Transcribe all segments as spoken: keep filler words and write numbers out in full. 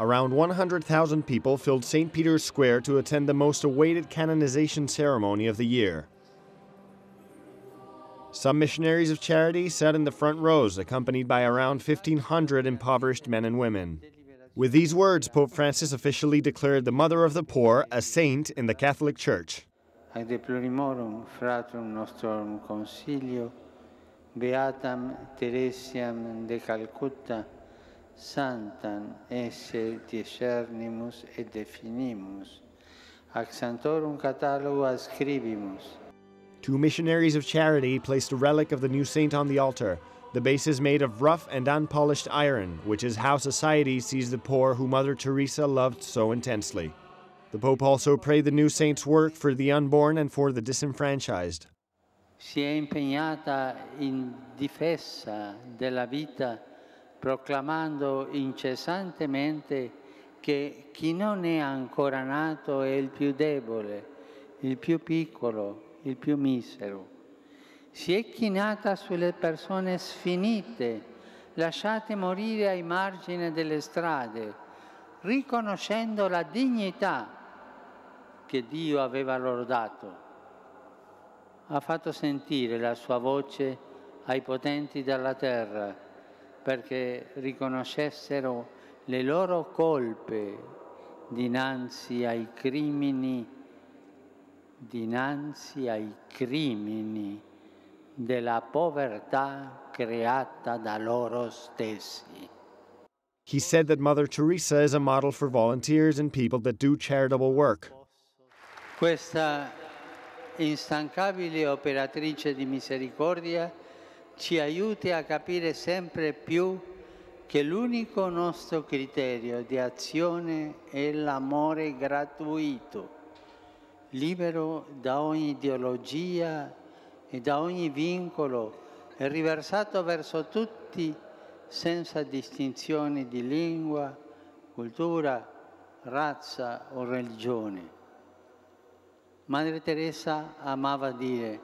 Around one hundred thousand people filled Saint Peter's Square to attend the most awaited canonization ceremony of the year. Some missionaries of charity sat in the front rows, accompanied by around fifteen hundred impoverished men and women. With these words, Pope Francis officially declared the Mother of the Poor a saint in the Catholic Church. Ad deplorimorum fratrum nostrum consilio, beatam Teresiam de Calcutta, santam esse discernimus et definimus, ac santorum catalogo ascribimus. Two missionaries of charity placed a relic of the new saint on the altar. The base is made of rough and unpolished iron, which is how society sees the poor who Mother Teresa loved so intensely. The Pope also prayed the new saint's work for the unborn and for the disenfranchised. Si è impegnata in difesa della vita, proclamando incessantemente che chi non è ancora nato è il più debole, il più piccolo, il più misero. Si è chinata sulle persone sfinite, lasciate morire ai margini delle strade, riconoscendo la dignità che Dio aveva loro dato. Ha fatto sentire la sua voce ai potenti della terra, perché riconoscessero le loro colpe dinanzi ai crimini dinanzi ai crimini della povertà creata da loro stessi. He said that Mother Teresa is a model for volunteers and people that do charitable work. Questa instancabile operatrice di misericordia ci aiuti a capire sempre più che l'unico nostro criterio di azione è l'amore gratuito, libero da ogni ideologia e da ogni vincolo, e riversato verso tutti senza distinzioni di lingua, cultura, razza o religione. Madre Teresa amava dire: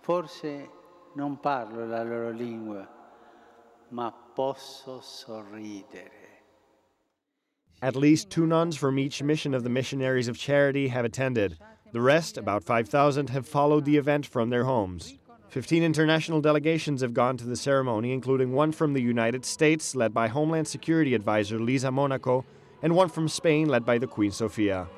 forse non parlo la loro lingua, ma posso sorridere. At least two nuns from each mission of the Missionaries of Charity have attended. The rest, about five thousand, have followed the event from their homes. Fifteen international delegations have gone to the ceremony, including one from the United States, led by Homeland Security Advisor Lisa Monaco, and one from Spain, led by the Queen Sofia.